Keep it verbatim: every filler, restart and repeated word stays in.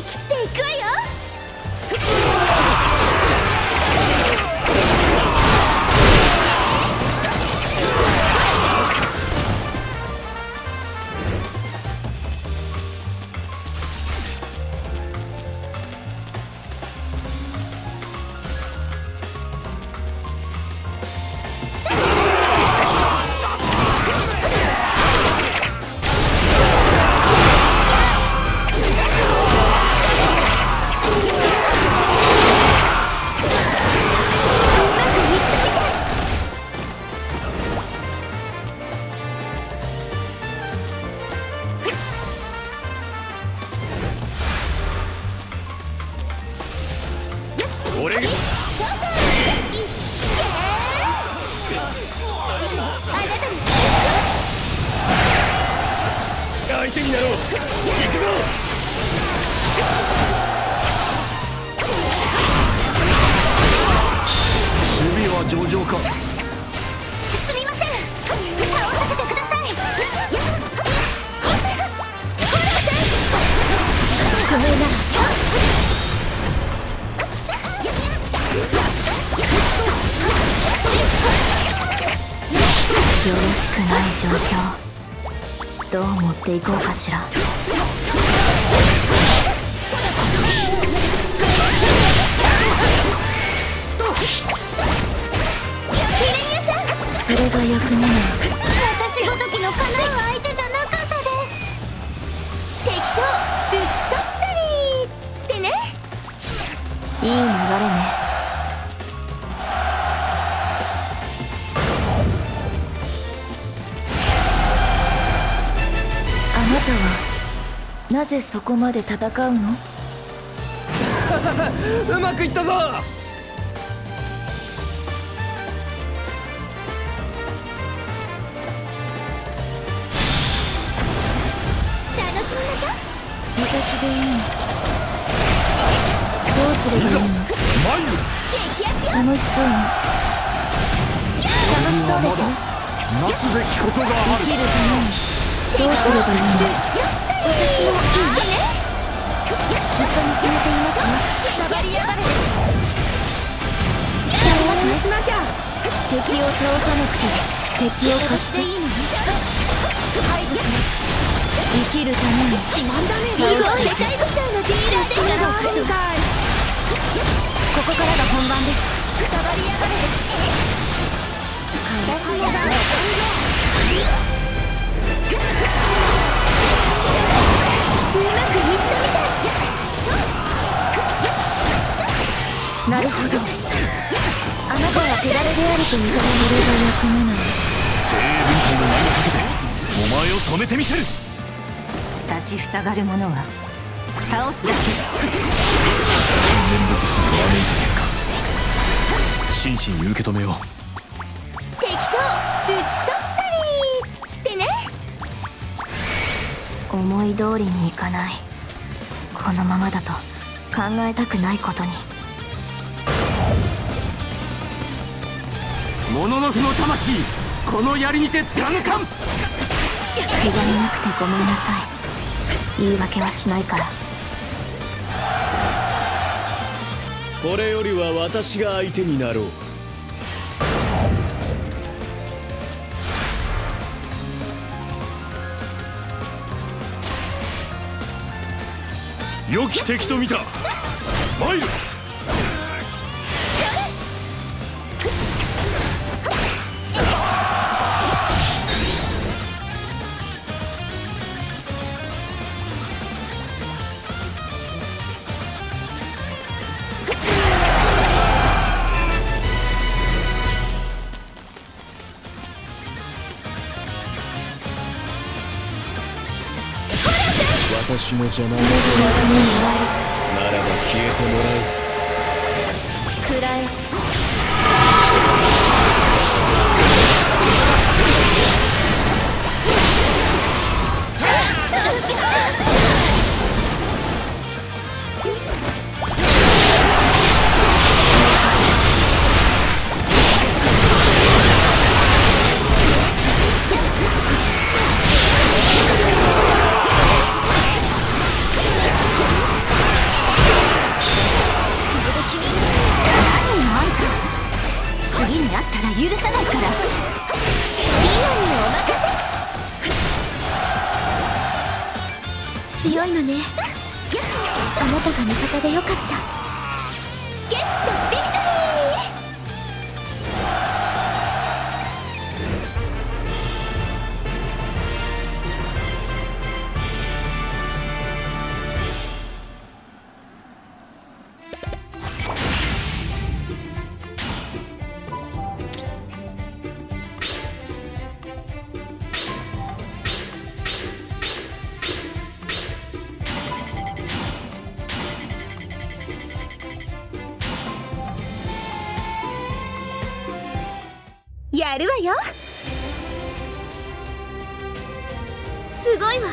り切っていくわよ。よろしくない状況。どう持っていこうかしら。それが役目。私ごときのかなう相手じゃなかったです。敵将討ち取ったりってね。いい流れね。なぜそこまで戦うの？うまくいったぞ。楽しみましょう。私でいいの？どうすればいいの？楽しそうに。楽しそうですね。なすべきことがある。生きるためにどうすればいいの？私もいいね。ずっと見つめていますよ。くたばりやがれ。そうしなきゃ。敵を倒さなくて敵を貸していいの？排除します。生きるために。今世界遺産のディーラーでした。ここからが本番です。くたばりやがれです。出しちゃダメ。うまくいったみたい。なるほど。あなたは手だれであると認める。それが役目なの。精鋭軍隊の名をかけてお前を止めてみせる。立ちふさがる者は倒すだけ。真摯に受け止めよう。敵将討ち取ったりってね。思い通りにいかない。このままだと考えたくないことに。モノノフの魂、この槍にて貫かん。気がなくてごめんなさい。言い訳はしないから。これよりは私が相手になろう。良き敵と見た。マイル。私の邪魔ならば消えてもらう。くらえ。ったら許さないから。リアにお任せ。強いのね、あなたが味方でよかった。ゲットビクトやるわよ。すごいわ。